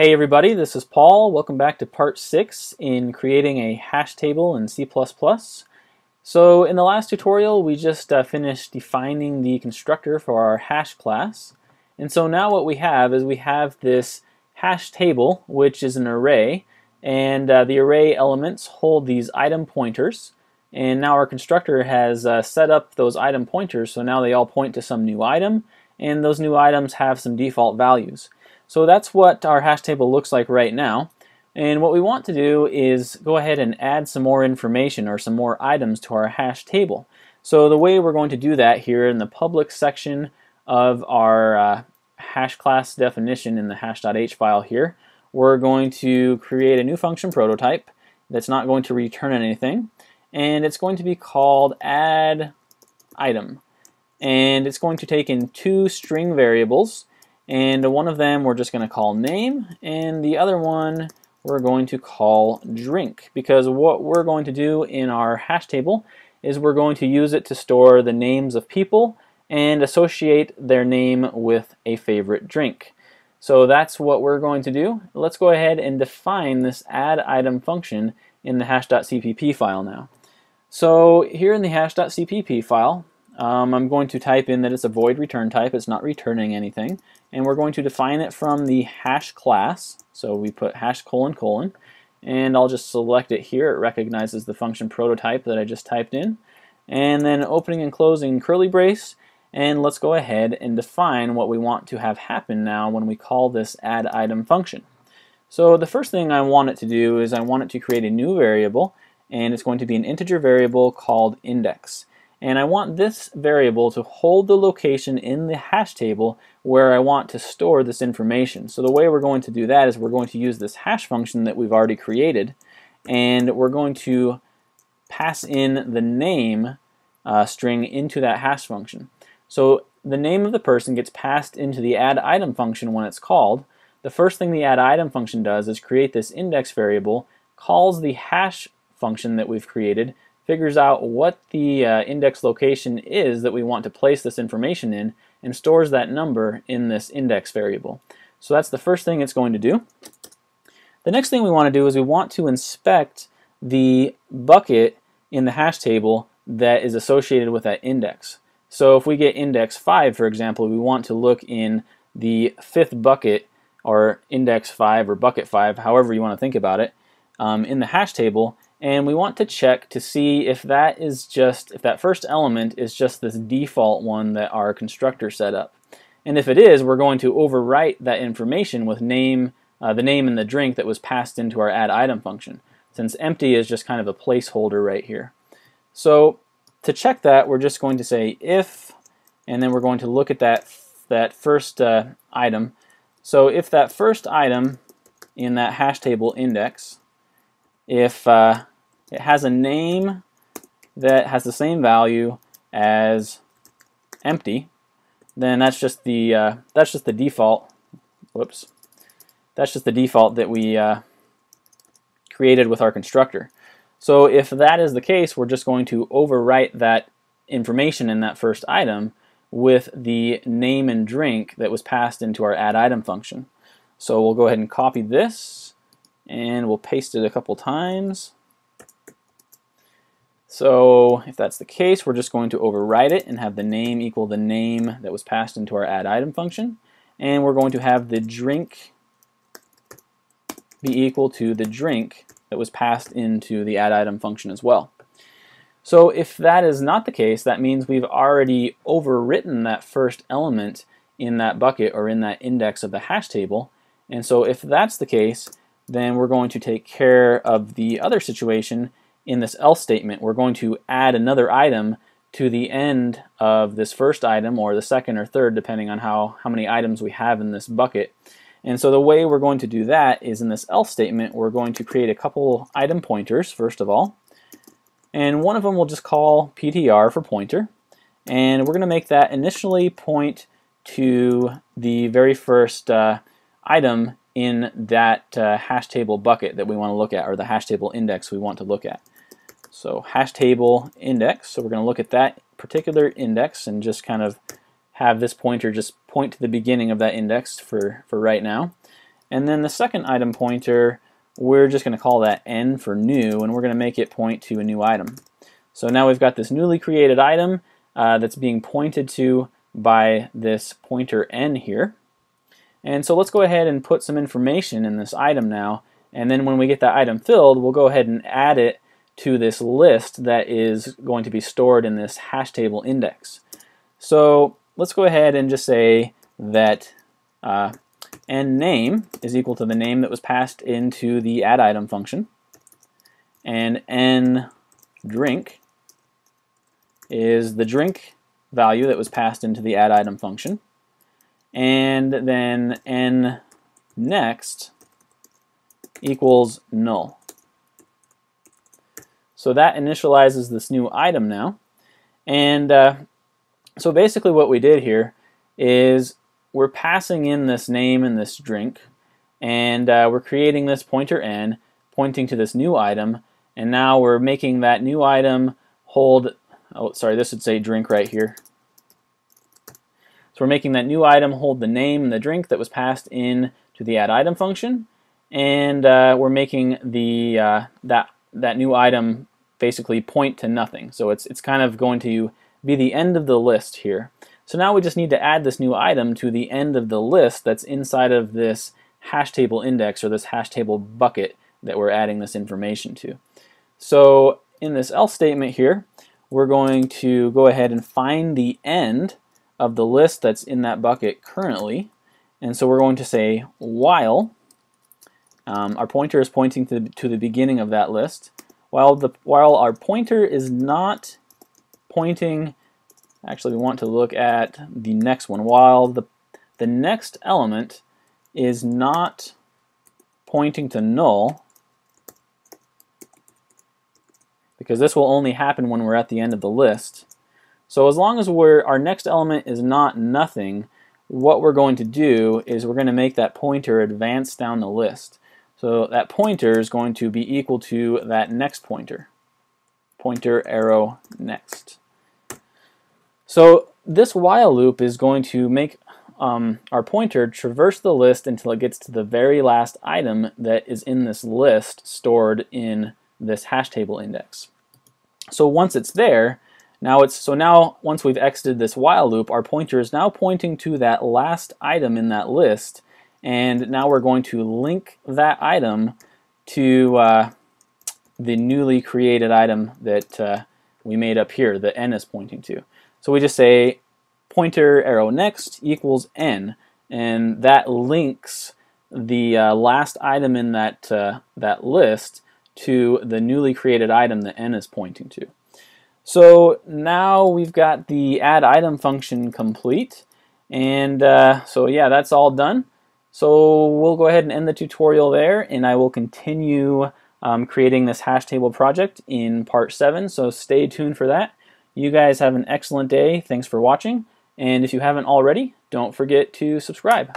Hey everybody, this is Paul. Welcome back to part 6 in creating a hash table in C++. So in the last tutorial we just finished defining the constructor for our hash class, and so now what we have is we have this hash table, which is an array, and the array elements hold these item pointers, and now our constructor has set up those item pointers, so now they all point to some new item, and those new items have some default values. So that's what our hash table looks like right now, and what we want to do is go ahead and add some more information or some more items to our hash table. So the way we're going to do that here in the public section of our hash class definition in the hash.h file here, we're going to create a new function prototype that's not going to return anything, and it's going to be called AddItem, and it's going to take in 2 string variables. And one of them we're just going to call name, and the other one we're going to call drink, because what we're going to do in our hash table is we're going to use it to store the names of people and associate their name with a favorite drink. So that's what we're going to do. Let's go ahead and define this addItem function in the hash.cpp file now. So here in the hash.cpp file, I'm going to type in that it's a void return type, it's not returning anything, and we're going to define it from the hash class. So we put hash ::, and I'll just select it here. It recognizes the function prototype that I just typed in, and then opening and closing curly brace, and let's go ahead and define what we want to have happen now when we call this addItem function. So the first thing I want it to do is I want it to create a new variable, and it's going to be an integer variable called index. And I want this variable to hold the location in the hash table where I want to store this information. So the way we're going to do that is we're going to use this hash function that we've already created, and we're going to pass in the name string into that hash function. So the name of the person gets passed into the addItem function when it's called. The first thing the addItem function does is create this index variable, calls the hash function that we've created, figures out what the index location is that we want to place this information in, and stores that number in this index variable. So that's the first thing it's going to do. The next thing we want to do is we want to inspect the bucket in the hash table that is associated with that index. So if we get index 5, for example, we want to look in the 5th bucket, or index 5 or bucket 5, however you want to think about it, in the hash table. And we want to check to see if that is just, if that first element is just this default one that our constructor set up. And if it is, we're going to overwrite that information with name, the name and the drink that was passed into our addItem function, since empty is just kind of a placeholder right here. So to check that, we're just going to say if, and then we're going to look at that first item. So if that first item in that hash table index, if it has a name that has the same value as empty, then that's just the default. Whoops, that's just the default that we created with our constructor. So if that is the case, we're just going to overwrite that information in that first item with the name and drink that was passed into our addItem function. So we'll go ahead and copy this, and we'll paste it a couple times. So if that's the case, we're just going to override it and have the name equal the name that was passed into our addItem function, and we're going to have the drink be equal to the drink that was passed into the addItem function as well. So if that is not the case, that means we've already overwritten that first element in that bucket or in that index of the hash table, and so if that's the case, then we're going to take care of the other situation in this else statement. We're going to add another item to the end of this first item, or the second or third, depending on how many items we have in this bucket. And so the way we're going to do that is in this else statement, we're going to create a couple item pointers, first of all. And one of them we'll just call PTR for pointer. And we're going to make that initially point to the very first item in that hash table bucket that we want to look at, or the hash table index we want to look at. So hash table index, so we're going to look at that particular index and just kind of have this pointer just point to the beginning of that index for right now. And then the second item pointer, we're just going to call that n for new, and we're going to make it point to a new item. So now we've got this newly created item that's being pointed to by this pointer n here. And so let's go ahead and put some information in this item now, and then when we get that item filled, we'll go ahead and add it to this list that is going to be stored in this hash table index. So let's go ahead and just say that n name is equal to the name that was passed into the add item function, and n drink is the drink value that was passed into the add item function, and then n next equals null. So that initializes this new item now, and so basically what we did here is we're passing in this name and this drink, and we're creating this pointer n pointing to this new item, and now we're making that new item hold, oh sorry, this would say drink right here. So we're making that new item hold the name and the drink that was passed in to the add item function, and we're making the that new item basically point to nothing. So it's kind of going to be the end of the list here. So now we just need to add this new item to the end of the list that's inside of this hash table index, or this hash table bucket that we're adding this information to. So in this else statement here, we're going to go ahead and find the end of the list that's in that bucket currently. And so we're going to say while our pointer is pointing to the beginning of that list, while our pointer is not pointing, actually we want to look at the next one, while the next element is not pointing to null, because this will only happen when we're at the end of the list. So as long as our next element is not nothing, what we're going to do is we're going to make that pointer advance down the list. So that pointer is going to be equal to that next pointer, pointer arrow next. So this while loop is going to make our pointer traverse the list until it gets to the very last item that is in this list stored in this hash table index. So once it's there, now once we've exited this while loop, our pointer is now pointing to that last item in that list, and now we're going to link that item to the newly created item that we made up here that n is pointing to. So we just say pointer arrow next equals n, and that links the last item in that, that list to the newly created item that n is pointing to. So now we've got the add item function complete, and so yeah, that's all done. So we'll go ahead and end the tutorial there, and I will continue creating this hash table project in part 7, so stay tuned for that. You guys have an excellent day. Thanks for watching. And if you haven't already, don't forget to subscribe.